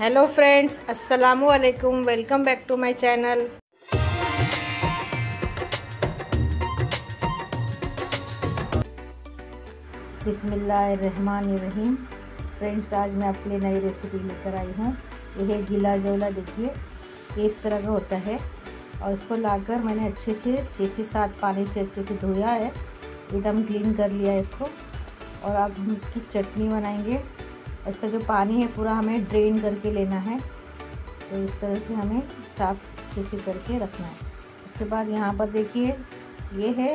Hello friends, अस्सलाम वालेकुम। Welcome back to my channel. बिस्मिल्लाहिर्रहमानिर्रहीम। फ्रेंड्स, आज मैं आपके लिए नई रेसिपी लेकर आई हूँ। यह गीला जोला देखिए ये इस तरह का होता है और इसको लाकर मैंने अच्छे से 6 से 7 पानी से अच्छे से धोया है, एकदम क्लीन कर लिया है इसको। और अब हम इसकी चटनी बनाएंगे। इसका जो पानी है पूरा हमें ड्रेन करके लेना है, तो इस तरह से हमें साफ़ अच्छे से करके रखना है। उसके बाद यहाँ पर देखिए ये है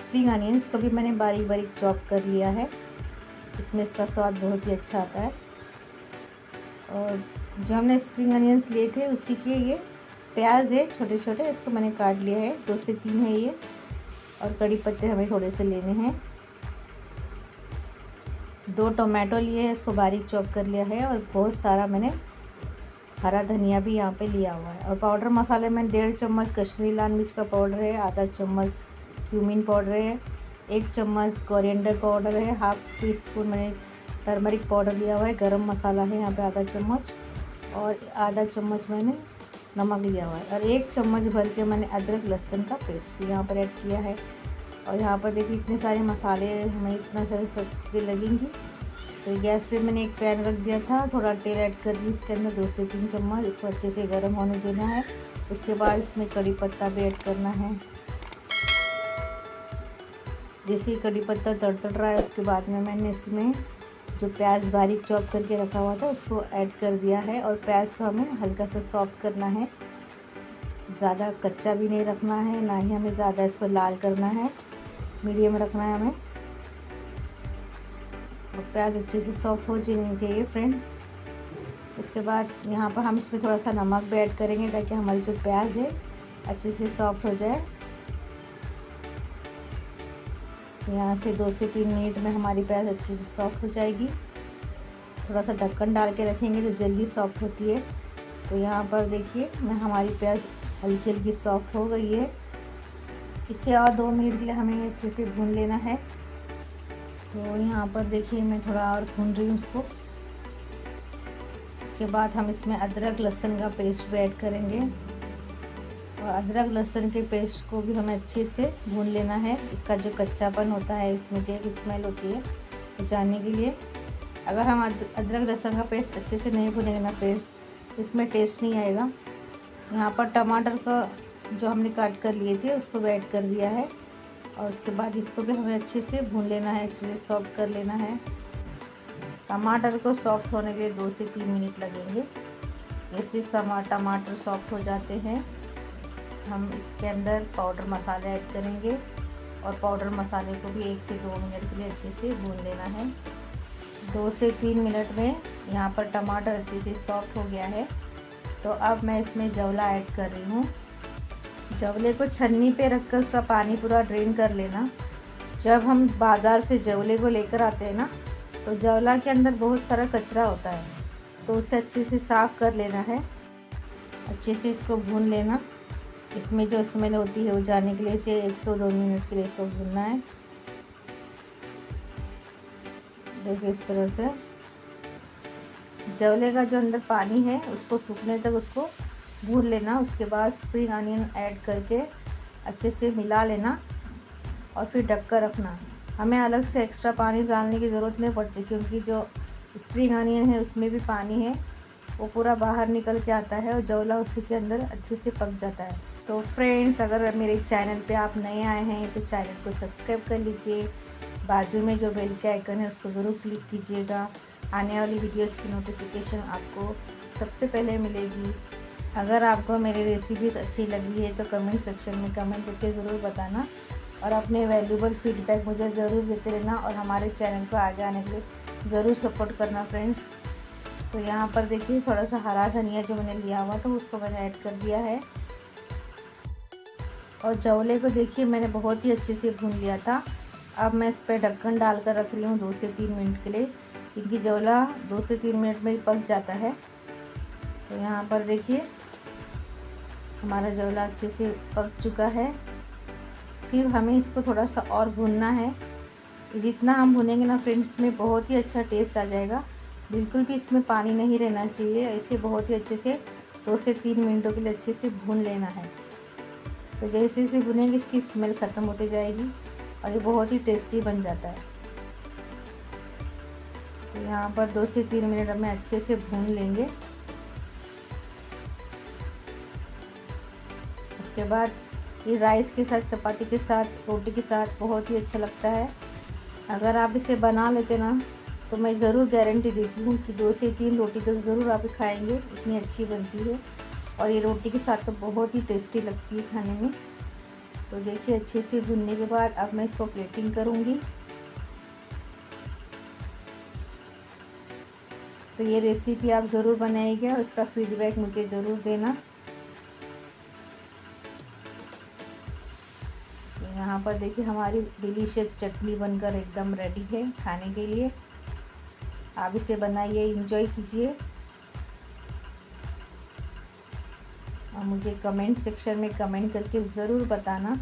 स्प्रिंग अनियंस, को भी मैंने बारीक बारीक चॉप कर लिया है। इसमें इसका स्वाद बहुत ही अच्छा आता है। और जो हमने स्प्रिंग अनियंस लिए थे उसी के ये प्याज है छोटे छोटे, इसको मैंने काट लिया है, 2 से 3 है ये। और कड़ी पत्ते हमें थोड़े से लेने हैं। 2 टोमेटो लिए हैं, इसको बारीक चॉप कर लिया है। और बहुत सारा मैंने हरा धनिया भी यहाँ पे लिया हुआ है। और पाउडर मसाले में 1.5 चम्मच कश्मीरी लाल मिर्च का पाउडर है, 1/2 चम्मच क्यूमिन पाउडर है, 1 चम्मच कोरिएंडर पाउडर है, 1/2 टीस्पून मैंने टर्मरिक पाउडर लिया हुआ है। गरम मसाला है यहाँ पे 1/2 चम्मच और 1/2 चम्मच मैंने नमक लिया हुआ है। और 1 चम्मच भर के मैंने अदरक लहसुन का पेस्ट भी यहाँ पर ऐड किया है। और यहाँ पर देखिए इतने सारे मसाले हमें इतना सारी सब चीज़ें लगेंगी। तो गैस पे मैंने एक पैन रख दिया था, थोड़ा तेल ऐड कर दी उसके अंदर, 2 से 3 चम्मच। इसको अच्छे से गर्म होने देना है। उसके बाद इसमें कड़ी पत्ता भी ऐड करना है। जैसे कड़ी पत्ता तड़तड़ रहा है उसके बाद में मैंने इसमें जो प्याज बारीक चॉप करके रखा हुआ था उसको ऐड कर दिया है। और प्याज को हमें हल्का सा सॉफ्ट करना है, ज़्यादा कच्चा भी नहीं रखना है, ना ही हमें ज़्यादा इसको लाल करना है, मीडियम रखना है हमें। और प्याज अच्छे से सॉफ्ट हो जानी चाहिए फ्रेंड्स। उसके बाद यहाँ पर हम इसमें थोड़ा सा नमक भी ऐड करेंगे ताकि हमारी जो प्याज है अच्छे से सॉफ्ट हो जाए। यहाँ से 2 से 3 मिनट में हमारी प्याज अच्छे से सॉफ्ट हो जाएगी। थोड़ा सा ढक्कन डाल के रखेंगे तो जल्दी सॉफ्ट होती है। तो यहाँ पर देखिए मैं हमारी प्याज हल्की हल्की सॉफ्ट हो गई है। इसे और 2 मिनट के लिए हमें अच्छे से भून लेना है। तो यहाँ पर देखिए मैं थोड़ा और भून रही हूँ उसको। इसके बाद हम इसमें अदरक लहसुन का पेस्ट भी ऐड करेंगे। और अदरक लहसुन के पेस्ट को भी हमें अच्छे से भून लेना है। इसका जो कच्चापन होता है, इसमें जो एक स्मेल होती है बचाने के लिए। अगर हम अदरक लहसुन का पेस्ट अच्छे से नहीं भुनेंगे ना फ्रेंड्स, इसमें टेस्ट नहीं आएगा। यहाँ पर टमाटर का जो हमने काट कर लिए थे उसको भी ऐड कर दिया है। और उसके बाद इसको भी हमें अच्छे से भून लेना है, अच्छे से सॉफ्ट कर लेना है। टमाटर को सॉफ्ट होने के लिए 2 से 3 मिनट लगेंगे। जैसे टमाटर सॉफ्ट हो जाते हैं हम इसके अंदर पाउडर मसाले ऐड करेंगे। और पाउडर मसाले को भी 1 से 2 मिनट के लिए अच्छे से भून लेना है। 2 से 3 मिनट में यहाँ पर टमाटर अच्छे से सॉफ्ट हो गया है। तो अब मैं इसमें जवला ऐड कर रही हूँ। जवले को छन्नी पे रखकर उसका पानी पूरा ड्रेन कर लेना। जब हम बाज़ार से जवले को लेकर आते हैं ना, तो जवला के अंदर बहुत सारा कचरा होता है, तो उसे अच्छे से साफ़ कर लेना है। अच्छे से इसको भून लेना, इसमें जो स्मेल होती है वो जाने के लिए इसे 1 से 2 मिनट के लिए इसको भूनना है। देखिए इस तरह से जवले का जो अंदर पानी है उसको सूखने तक उसको भून लेना। उसके बाद स्प्रिंग अनियन ऐड करके अच्छे से मिला लेना और फिर ढक कर रखना। हमें अलग से एक्स्ट्रा पानी डालने की ज़रूरत नहीं पड़ती, क्योंकि जो स्प्रिंग अनियन है उसमें भी पानी है, वो पूरा बाहर निकल के आता है और जवला उसी के अंदर अच्छे से पक जाता है। तो फ्रेंड्स, अगर मेरे चैनल पे आप नए आए हैं तो चैनल को सब्सक्राइब कर लीजिए। बाजू में जो बेल के आइकन है उसको ज़रूर क्लिक कीजिएगा। आने वाली वीडियोस की नोटिफिकेशन आपको सबसे पहले मिलेगी। अगर आपको मेरी रेसिपीज़ अच्छी लगी है तो कमेंट सेक्शन में कमेंट करके ज़रूर बताना। और अपने वैल्यूबल फीडबैक मुझे ज़रूर देते रहना और हमारे चैनल को आगे आने के लिए ज़रूर सपोर्ट करना फ्रेंड्स। तो यहाँ पर देखिए थोड़ा सा हरा धनिया जो मैंने लिया हुआ था उसको मैंने ऐड कर दिया है। और जवले को देखिए मैंने बहुत ही अच्छे से भून लिया था। अब मैं इस पर ढक्कन डाल कर रख रही हूँ 2 से 3 मिनट के लिए, क्योंकि जवला 2 से 3 मिनट में पक जाता है। तो यहाँ पर देखिए हमारा जवला अच्छे से पक चुका है। सिर्फ हमें इसको थोड़ा सा और भूनना है। जितना हम भुनेंगे ना फ्रेंड्स, में बहुत ही अच्छा टेस्ट आ जाएगा। बिल्कुल भी इसमें पानी नहीं रहना चाहिए। ऐसे बहुत ही अच्छे से 2 से 3 मिनटों के लिए अच्छे से भून लेना है। तो जैसे जैसे भुनेंगे इसकी स्मेल ख़त्म होती जाएगी और ये बहुत ही टेस्टी बन जाता है। तो यहाँ पर 2 से 3 मिनट हमें अच्छे से भून लेंगे। उसके बाद ये राइस के साथ, चपाती के साथ, रोटी के साथ बहुत ही अच्छा लगता है। अगर आप इसे बना लेते ना तो मैं ज़रूर गारंटी देती हूँ कि 2 से 3 रोटी तो ज़रूर आप खाएंगे, इतनी अच्छी बनती है। और ये रोटी के साथ तो बहुत ही टेस्टी लगती है खाने में। तो देखिए अच्छे से भुनने के बाद अब मैं इसको प्लेटिंग करूँगी। तो ये रेसिपी आप ज़रूर बनाइएगा, उसका फीडबैक मुझे ज़रूर देना। यहाँ पर देखिए हमारी डिलीशियस चटनी बनकर एकदम रेडी है खाने के लिए। आप इसे बनाइए, एंजॉय कीजिए और मुझे कमेंट सेक्शन में कमेंट करके ज़रूर बताना। और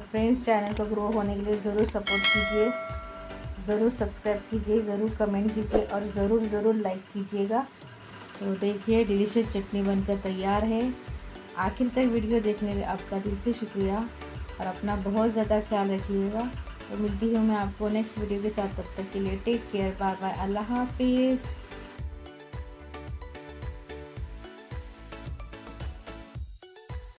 फ्रेंड्स, चैनल को ग्रो होने के लिए ज़रूर सपोर्ट कीजिए, ज़रूर सब्सक्राइब कीजिए, ज़रूर कमेंट कीजिए और ज़रूर लाइक कीजिएगा। तो देखिए डिलीशियस चटनी बनकर तैयार है। आखिर तक वीडियो देखने के लिए आपका दिल से शुक्रिया और अपना बहुत ज़्यादा ख्याल रखिएगा। तो मिलती हूँ मैं आपको नेक्स्ट वीडियो के साथ। तब तक के लिए टेक केयर, बाय बाय, अल्लाह हाफिज़।